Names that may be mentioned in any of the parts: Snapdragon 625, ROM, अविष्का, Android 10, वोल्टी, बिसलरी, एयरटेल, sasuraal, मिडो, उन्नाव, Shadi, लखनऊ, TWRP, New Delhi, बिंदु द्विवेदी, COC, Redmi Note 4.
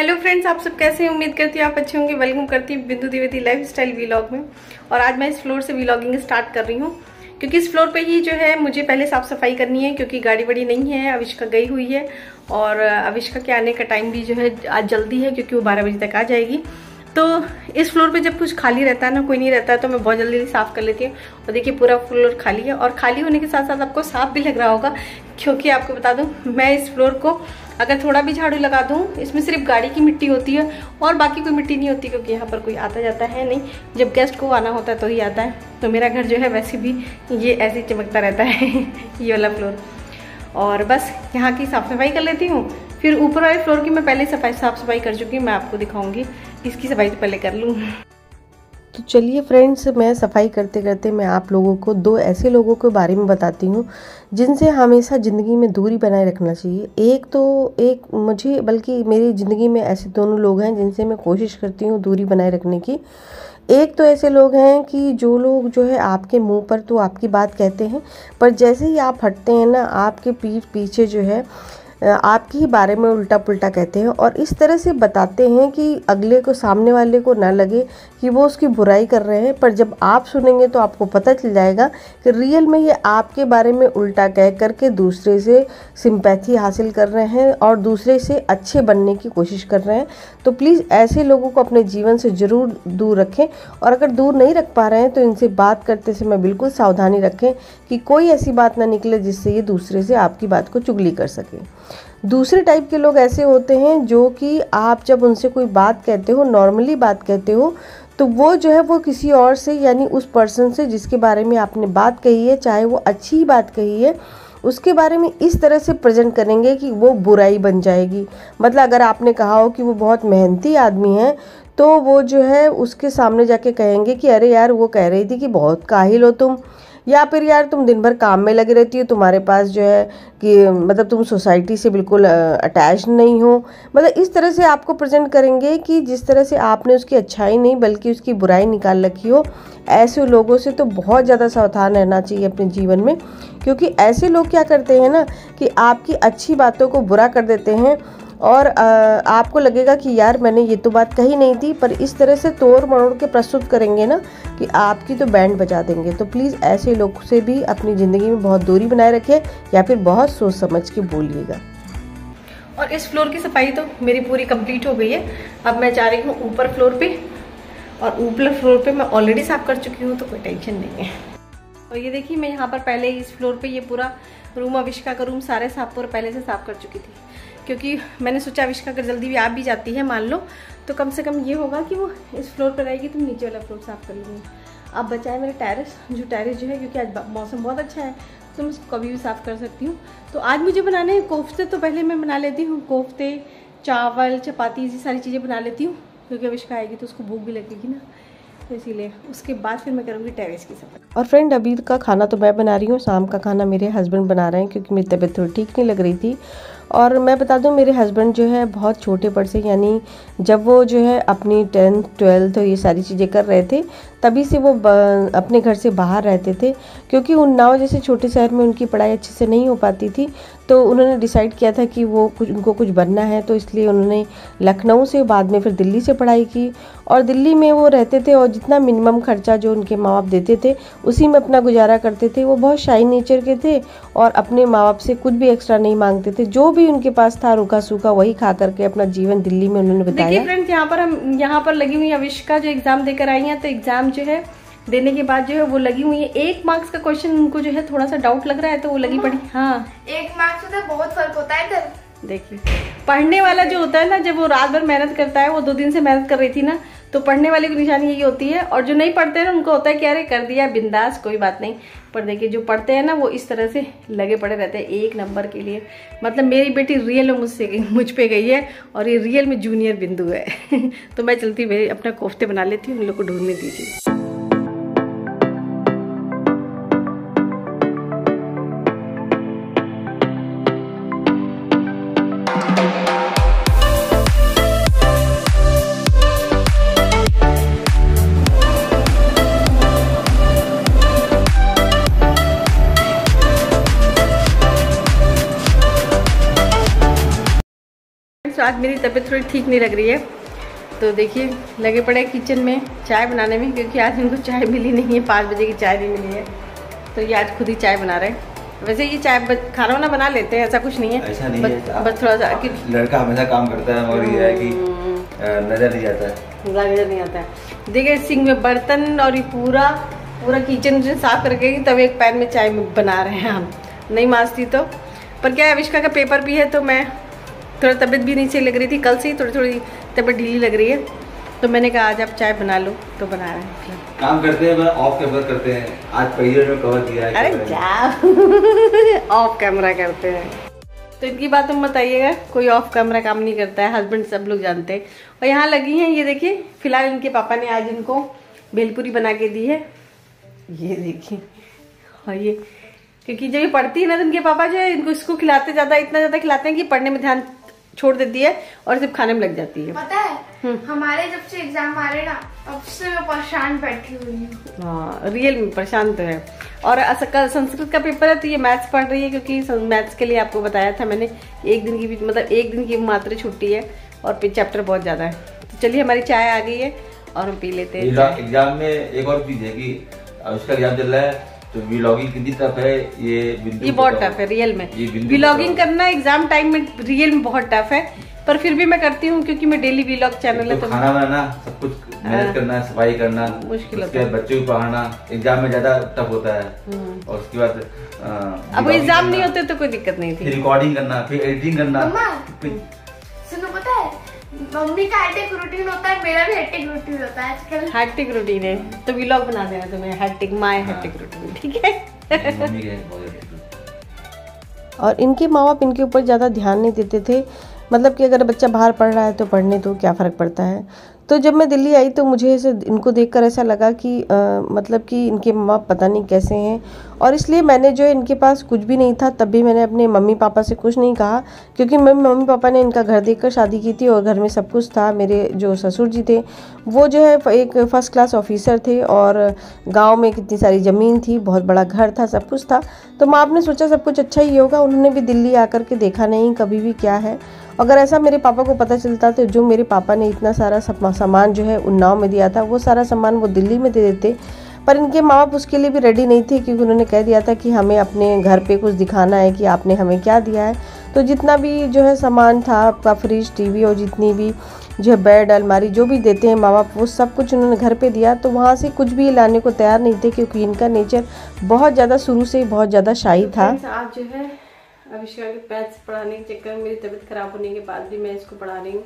Hello friends, आप सब कैसे हैं? उम्मीद करती हूँ आप अच्छे होंगे। वेलकम करती हूँ बिंदु द्विवेदी लाइफ स्टाइल व्लॉग में। और आज मैं इस फ्लोर से व्लॉगिंग स्टार्ट कर रही हूँ क्योंकि इस फ्लोर पे ही जो है मुझे पहले साफ सफाई करनी है, क्योंकि गाड़ी बड़ी नहीं है, अविष्का गई हुई है और अविष्का के आने का टाइम भी जो है आज जल्दी है क्योंकि वो 12 बजे तक आ जाएगी। तो इस फ्लोर पे जब कुछ खाली रहता है ना, कोई नहीं रहता है, तो मैं बहुत जल्दी साफ़ कर लेती हूँ। और देखिए पूरा फ्लोर खाली है और खाली होने के साथ साथ आपको साफ भी लग रहा होगा क्योंकि आपको बता दूँ मैं इस फ्लोर को अगर थोड़ा भी झाड़ू लगा दूँ, इसमें सिर्फ गाड़ी की मिट्टी होती है और बाकी कोई मिट्टी नहीं होती क्योंकि यहाँ पर कोई आता जाता है नहीं। जब गेस्ट को आना होता है तो ही आता है। तो मेरा घर जो है वैसे भी ये ऐसे ही चमकता रहता है ये वाला फ्लोर। और बस यहाँ की साफ़ सफाई कर लेती हूँ, फिर ऊपर वाले फ्लोर की मैं पहले साफ़ सफाई कर चुकी हूँ, मैं आपको दिखाऊंगी। इसकी सफाई तो पहले कर लूँ। तो चलिए फ्रेंड्स, मैं सफाई करते करते मैं आप लोगों को दो ऐसे लोगों के बारे में बताती हूँ जिनसे हमेशा ज़िंदगी में दूरी बनाए रखना चाहिए। एक मुझे बल्कि मेरी ज़िंदगी में ऐसे दोनों लोग हैं जिनसे मैं कोशिश करती हूँ दूरी बनाए रखने की। एक तो ऐसे लोग हैं कि जो लोग जो है आपके मुंह पर तो आपकी बात कहते हैं, पर जैसे ही आप हटते हैं ना, आपके पीठ पीछे जो है आपके ही बारे में उल्टा पुल्टा कहते हैं और इस तरह से बताते हैं कि अगले को, सामने वाले को ना लगे कि वो उसकी बुराई कर रहे हैं। पर जब आप सुनेंगे तो आपको पता चल जाएगा कि रियल में ये आपके बारे में उल्टा कह करके दूसरे से सिंपैथी हासिल कर रहे हैं और दूसरे से अच्छे बनने की कोशिश कर रहे हैं। तो प्लीज़ ऐसे लोगों को अपने जीवन से ज़रूर दूर रखें, और अगर दूर नहीं रख पा रहे हैं तो इनसे बात करते समय बिल्कुल सावधानी रखें कि कोई ऐसी बात ना निकले जिससे ये दूसरे से आपकी बात को चुगली कर सके। दूसरे टाइप के लोग ऐसे होते हैं जो कि आप जब उनसे कोई बात कहते हो, नॉर्मली बात कहते हो, तो वो जो है वो किसी और से, यानी उस पर्सन से जिसके बारे में आपने बात कही है, चाहे वो अच्छी बात कही है, उसके बारे में इस तरह से प्रेजेंट करेंगे कि वो बुराई बन जाएगी। मतलब अगर आपने कहा हो कि वो बहुत मेहनती आदमी है तो वो जो है उसके सामने जाके कहेंगे कि अरे यार, वो कह रही थी कि बहुत काहिल हो तुम, या फिर यार तुम दिन भर काम में लगी रहती हो, तुम्हारे पास जो है कि मतलब तुम सोसाइटी से बिल्कुल अटैच नहीं हो। मतलब इस तरह से आपको प्रेजेंट करेंगे कि जिस तरह से आपने उसकी अच्छाई नहीं बल्कि उसकी बुराई निकाल रखी हो। ऐसे लोगों से तो बहुत ज़्यादा सावधान रहना चाहिए अपने जीवन में, क्योंकि ऐसे लोग क्या करते हैं ना कि आपकी अच्छी बातों को बुरा कर देते हैं और आपको लगेगा कि यार मैंने ये तो बात कही नहीं थी, पर इस तरह से तोड़ मरोड़ के प्रस्तुत करेंगे ना कि आपकी तो बैंड बजा देंगे। तो प्लीज़ ऐसे लोग से भी अपनी ज़िंदगी में बहुत दूरी बनाए रखिए, या फिर बहुत सोच समझ के बोलिएगा। और इस फ्लोर की सफाई तो मेरी पूरी कंप्लीट हो गई है। अब मैं जा रही हूँ ऊपर फ्लोर पर, और ऊपर फ्लोर पर मैं ऑलरेडी साफ कर चुकी हूँ तो कोई टेंशन नहीं है। और ये देखिए, मैं यहाँ पर पहले इस फ्लोर पर ये पूरा रूम, अविष्का का रूम सारे साफ और पहले से साफ कर चुकी थी क्योंकि मैंने सोचा अविष्का अगर जल्दी भी आप भी जाती है मान लो, तो कम से कम ये होगा कि वो इस फ्लोर पर रहेगी तो नीचे वाला फ्लोर साफ कर लूँगी। अब बचा है मेरा टेरेस जो है क्योंकि आज मौसम बहुत अच्छा है तो मैं उसको कभी भी साफ़ कर सकती हूँ। तो आज मुझे बनाने हैं कोफ्ते, तो पहले मैं बना लेती हूँ कोफ्ते, चावल, चपाती, ये सारी चीज़ें बना लेती हूँ क्योंकि अविष्का आएगी तो उसको भूख भी लगेगी ना, इसीलिए उसके बाद फिर मैं करूँगी टेरेस की सफाई। और फ्रेंड, अभी का खाना तो मैं बना रही हूँ, शाम का खाना मेरे हस्बैंड बना रहे हैं क्योंकि मेरी तबीयत थोड़ी ठीक नहीं लग रही थी। और मैं बता दूं मेरे हस्बैंड जो है बहुत छोटे पर से, यानी जब वो जो है अपनी 10th 12th ये सारी चीज़ें कर रहे थे तभी से वो अपने घर से बाहर रहते थे, क्योंकि उन्नाव जैसे छोटे शहर में उनकी पढ़ाई अच्छे से नहीं हो पाती थी। तो उन्होंने डिसाइड किया था कि वो उनको कुछ बनना है, तो इसलिए उन्होंने लखनऊ से, बाद में फिर दिल्ली से पढ़ाई की और दिल्ली में वो रहते थे और जितना मिनिमम खर्चा जो उनके माँ बाप देते थे उसी में अपना गुजारा करते थे। वो बहुत शाई नेचर के थे और अपने माँ बाप से कुछ भी एक्स्ट्रा नहीं मांगते थे, जो भी उनके पास था रूखा सूखा वही खा करके अपना जीवन दिल्ली में उन्होंने बताया। देखिए फ्रेंड्स, यहाँ पर लगी हुई अविष्का जो एग्जाम देकर आई है, तो एग्जाम जो है देने के बाद जो है वो लगी हुई है। 1 मार्क्स का क्वेश्चन उनको जो है थोड़ा सा डाउट लग रहा है तो वो लगी पड़ी। हाँ, 1 मार्क्स से बहुत फर्क होता है इधर। देखिए पढ़ने वाला जो होता है ना, जब वो रात भर मेहनत करता है, वो 2 दिन से मेहनत कर रही थी ना, तो पढ़ने वाले की निशानी यही होती है। और जो नहीं पढ़ते हैं ना, उनको होता है कि अरे कर दिया बिंदास, कोई बात नहीं। पर देखिए जो पढ़ते हैं ना, वो इस तरह से लगे पड़े रहते हैं 1 नंबर के लिए। मतलब मेरी बेटी रियल मुझसे मुझ पे गई है और ये रियल में जूनियर बिंदु है तो मैं चलती हूँ, अपना कोफ्ते बना लेती हूँ, उन लोग को ढूंढने दीजिए। आज मेरी तबीयत थोड़ी ठीक नहीं लग रही है, तो देखिए लगे पड़े किचन में चाय बनाने में, क्योंकि आज इनको चाय मिली नहीं है, 5 बजे की चाय नहीं मिली है, तो ये आज खुद ही चाय बना रहे हैं। वैसे ये चाय खाना वाना बना लेते हैं, ऐसा कुछ नहीं है, ऐसा नहीं है, बस थोड़ा सा लड़का हमेशा काम करता है और ये है कि नजर नहीं आता है, नजर नहीं आता है। देखिए सिंह में बर्तन और ये पूरा किचन साफ करके तब एक पैन में चाय बना रहे हैं हम, नहीं मांजती तो। पर क्या है, अविष्का का पेपर भी है, तो मैं थोड़ा तबीयत भी नहीं सही लग रही थी, कल से ही थोड़ी तबीयत ढीली लग रही है, तो मैंने कहा आज आप चाय बना लो, तो बना रहे हैं। काम करते हैं ऑफ कैमरा करते हैं, आज पहले में कवर किया है। अरे क्या ऑफ कैमरा करते हैं, तो इनकी बात तुम बताइएगा, कोई ऑफ कैमरा काम नहीं करता है, हस्बैंड सब लोग जानते हैं। और यहाँ लगी हैं ये देखिए, फिलहाल इनके पापा ने आज इनको भेलपुरी बना के दी है, ये देखिए। और ये क्योंकि जब ये पढ़ती है ना, तो इनके पापा जो है इनको इसको खिलाते ज़्यादा, इतना ज़्यादा खिलाते हैं कि पढ़ने में ध्यान छोड़ देती है और सिर्फ खाने में लग जाती है। पता है हमारे जब से एग्जाम आ रहे ना, तब से मैं परेशान बैठी हुई हूं। हाँ रियल में परेशान तो है। और कल संस्कृत का पेपर है, तो ये मैथ्स पढ़ रही है, क्योंकि मैथ्स के लिए आपको बताया था मैंने, एक दिन की मतलब एक दिन की मात्र छुट्टी है और फिर चैप्टर बहुत ज़्यादा है। तो चलिए हमारी चाय आ गई है और हम पी लेते हैं। एग्जाम में एक और चीज़ है कि उसका एग्जाम चल रहा है, तो व्लॉगिंग कितनी टफ है, ये बहुत टफ है रियल में। व्लॉगिंग करना एग्जाम टाइम में रियल में बहुत टफ है, पर फिर भी मैं करती हूँ, क्योंकि मैं डेली व्लॉग चैनल है, तो खाना बनाना, सब कुछ मैनेज करना, सफाई करना मुश्किल होता है, बच्चों को पढ़ाना एग्जाम में ज्यादा टफ होता है। और उसके बाद अब एग्जाम नहीं होते तो कोई दिक्कत नहीं थी, रिकॉर्डिंग करना, फिर एडिटिंग करना। सुनो पता है मम्मी का हैक्टिक रूटीन होता है, मेरा भी हैक्टिक रूटीन होता है, आजकल हैक्टिक रूटीन है, तो व्लॉग बना देना तुम्हें, हैक्टिक माय हैक्टिक रूटीन, ठीक है। और इनके माँ बाप इनके ऊपर ज़्यादा ध्यान नहीं देते थे, मतलब कि अगर बच्चा बाहर पढ़ रहा है तो पढ़ने दो, क्या फ़र्क पड़ता है। तो जब मैं दिल्ली आई तो मुझे इनको देखकर ऐसा लगा कि मतलब कि इनके माँ पता नहीं कैसे हैं, और इसलिए मैंने जो इनके पास कुछ भी नहीं था, तब भी मैंने अपने मम्मी पापा से कुछ नहीं कहा, क्योंकि मम्मी पापा ने इनका घर देखकर शादी की थी और घर में सब कुछ था। मेरे जो ससुर जी थे वो जो है एक फ़र्स्ट क्लास ऑफिसर थे, और गाँव में कितनी सारी ज़मीन थी, बहुत बड़ा घर था, सब कुछ था। तो माँ बाप ने सोचा सब कुछ अच्छा ही होगा, उन्होंने भी दिल्ली आकर के देखा नहीं कभी भी क्या है। अगर ऐसा मेरे पापा को पता चलता तो जो मेरे पापा ने इतना सारा सामान जो है उन्नाव में दिया था, वो सारा सामान वो दिल्ली में दे देते, पर इनके माँ बाप उसके लिए भी रेडी नहीं थे, क्योंकि उन्होंने कह दिया था कि हमें अपने घर पे कुछ दिखाना है कि आपने हमें क्या दिया है। तो जितना भी जो है सामान था आपका, फ्रिज, टीवी और जितनी भी जो है बेड, अलमारी, जो भी देते हैं माँ बाप, वो सब कुछ उन्होंने घर पे दिया। तो वहाँ से कुछ भी लाने को तैयार नहीं थे, क्योंकि इनका नेचर बहुत ज़्यादा शुरू से ही बहुत ज़्यादा शाही था। आप जो है अविष्का के पैच पढ़ाने के चक्कर में मेरी तबीयत ख़राब होने के बाद भी मैं इसको पढ़ा रही हूँ,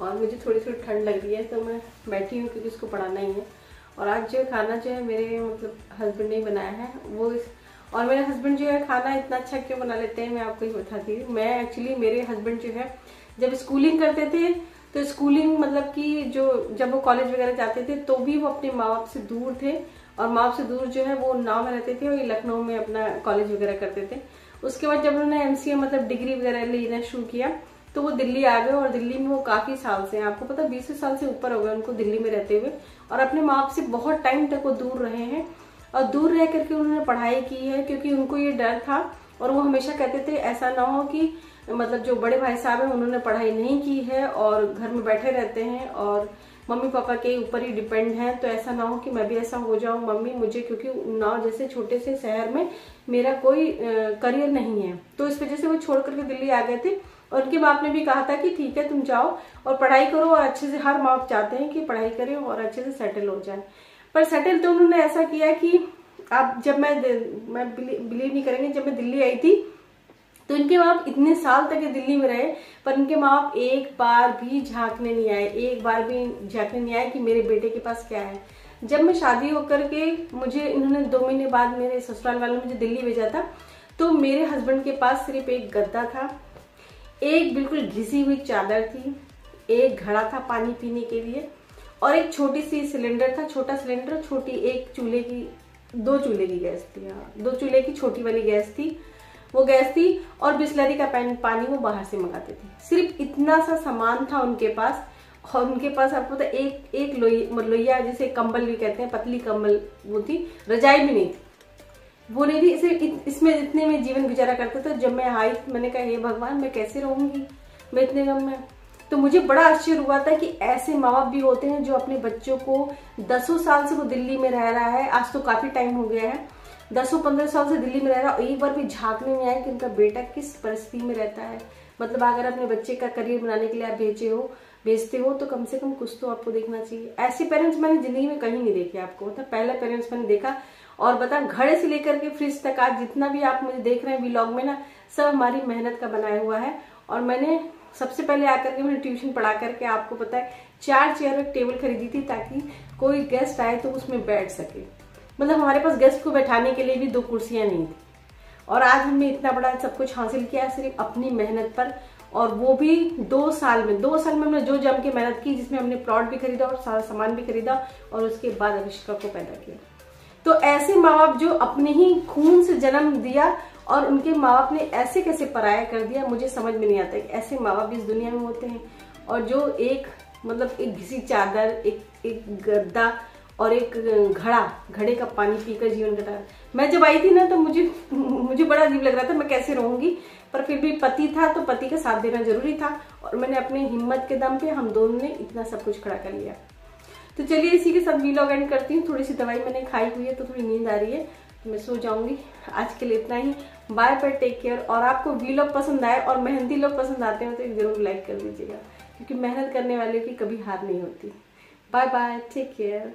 और मुझे थोड़ी थोड़ी ठंड लग रही है, तो मैं बैठी हूँ क्योंकि इसको पढ़ाना ही है। और आज जो खाना जो है मेरे मतलब हस्बैंड ने बनाया है वो, और मेरे हस्बैंड जो है खाना इतना अच्छा क्यों बना लेते हैं मैं आपको ही बताती हूँ। मैं एक्चुअली मेरे हस्बैंड जो है जब स्कूलिंग करते थे, तो स्कूलिंग मतलब कि जो जब वो कॉलेज वगैरह जाते थे, तो भी वो अपने माँ बाप से दूर थे, और माँ बाप से दूर जो है वो उन्नाव में रहते थे और ये लखनऊ में अपना कॉलेज वगैरह करते थे। उसके बाद जब उन्होंने एमसीए मतलब डिग्री वगैरह लेना शुरू किया, तो वो दिल्ली आ गए, और दिल्ली में वो काफ़ी साल से हैं, आपको पता 20 साल से ऊपर हो गए उनको दिल्ली में रहते हुए, और अपने माँ बाप से बहुत टाइम तक वो दूर रहे हैं, और दूर रह करके उन्होंने पढ़ाई की है, क्योंकि उनको ये डर था। और वो हमेशा कहते थे ऐसा ना हो कि मतलब जो बड़े भाई साहब हैं उन्होंने पढ़ाई नहीं की है और घर में बैठे रहते हैं और मम्मी पापा के ऊपर ही डिपेंड है, तो ऐसा ना हो कि मैं भी ऐसा हो जाऊं मम्मी मुझे, क्योंकि उन्नाव जैसे छोटे से शहर में मेरा कोई करियर नहीं है। तो इस वजह से वो छोड़ करके दिल्ली आ गए थे, और उनके बाप ने भी कहा था कि ठीक है तुम जाओ और पढ़ाई करो, और अच्छे से, हर माँ बाप चाहते हैं कि पढ़ाई करें और अच्छे से सेटल हो जाए। पर सेटल तो उन्होंने ऐसा किया कि अब जब मैं बिलीव नहीं करेंगे, जब मैं दिल्ली आई थी तो इनके माँ बाप इतने साल तक दिल्ली में रहे, पर इनके माँ बाप एक बार भी झांकने नहीं आए, एक बार भी झांकने नहीं आए कि मेरे बेटे के पास क्या है। जब मैं शादी होकर के, मुझे इन्होंने 2 महीने बाद मेरे ससुराल वालों ने मुझे दिल्ली भेजा था, तो मेरे हस्बैंड के पास सिर्फ एक गद्दा था, एक बिल्कुल घिसी हुई चादर थी, एक घड़ा था पानी पीने के लिए, और एक छोटी सी सिलेंडर था, छोटा सिलेंडर, छोटी एक चूल्हे की, 2 चूल्हे की गैस थी, हाँ 2 चूल्हे की छोटी वाली गैस थी, वो गैस थी, और बिसलरी का पानी वो बाहर से मंगाते थे। सिर्फ इतना सा सामान था उनके पास, और उनके पास आपको पता एक लोहिया जिसे कंबल भी कहते हैं, पतली कंबल वो थी, रजाई भी नहीं थी, वो नहीं थी, इसमें इतने में जीवन गुजारा करते थे। जब मैं आई मैंने कहा हे भगवान मैं कैसे रहूंगी, इतने कम में। तो मुझे बड़ा आश्चर्य हुआ था कि ऐसे माँ बाप भी होते हैं जो अपने बच्चों को दसों साल से वो दिल्ली में रह रहा है, आज तो काफी टाइम हो गया है, 10-15 साल से दिल्ली में रह रहा है, और एक बार भी झांकने में आया कि उनका बेटा किस परिस्थिति में रहता है। मतलब अगर अपने बच्चे का करियर बनाने के लिए आप भेजते हो तो कम से कम कुछ तो आपको देखना चाहिए। ऐसे पेरेंट्स मैंने जिंदगी में कहीं नहीं देखे आपको, मतलब पहला पेरेंट्स मैंने देखा। और बता घड़े से लेकर के फ्रिज तक आज जितना भी आप मुझे देख रहे हैं व्लॉग में ना, सब हमारी मेहनत का बनाया हुआ है। और मैंने सबसे पहले आकर के मैंने ट्यूशन पढ़ा करके आपको पता है 4 चेयर और टेबल खरीदी थी ताकि कोई गेस्ट आए तो उसमें बैठ सके। मतलब हमारे पास गेस्ट को बैठाने के लिए भी 2 कुर्सियां नहीं थी। और आज हमने इतना बड़ा सब कुछ हासिल किया सिर्फ अपनी मेहनत पर, और वो भी 2 साल में हमने जो जम के मेहनत की, जिसमें हमने प्लॉट भी खरीदा और सारा सामान भी खरीदा और उसके बाद अविष्का को पैदा किया। तो ऐसे माँ बाप जो अपने ही खून से जन्म दिया और उनके माँ बाप ने ऐसे कैसे पराया कर दिया, मुझे समझ में नहीं आता कि ऐसे माँ बाप भी इस दुनिया में होते हैं। और जो एक मतलब एक घिसी चादर, एक गद्दा और एक घड़े का पानी पीकर जीवन कटा। मैं जब आई थी ना तो मुझे बड़ा अजीब लग रहा था, मैं कैसे रहूंगी, पर फिर भी पति था तो पति का साथ देना जरूरी था, और मैंने अपने हिम्मत के दम पे हम दोनों ने इतना सब कुछ खड़ा कर लिया। तो चलिए इसी के साथ व्लॉग एंड करती हूँ। थोड़ी सी दवाई मैंने खाई हुई है तो थोड़ी नींद आ रही है, मैं सो जाऊंगी। आज के लिए इतना ही, बाय बाय, टेक केयर। और आपको व्लॉग पसंद आए और मेहनती लोग पसंद आते हैं तो जरूर लाइक कर दीजिएगा, क्योंकि मेहनत करने वाले की कभी हार नहीं होती। Bye bye, take care.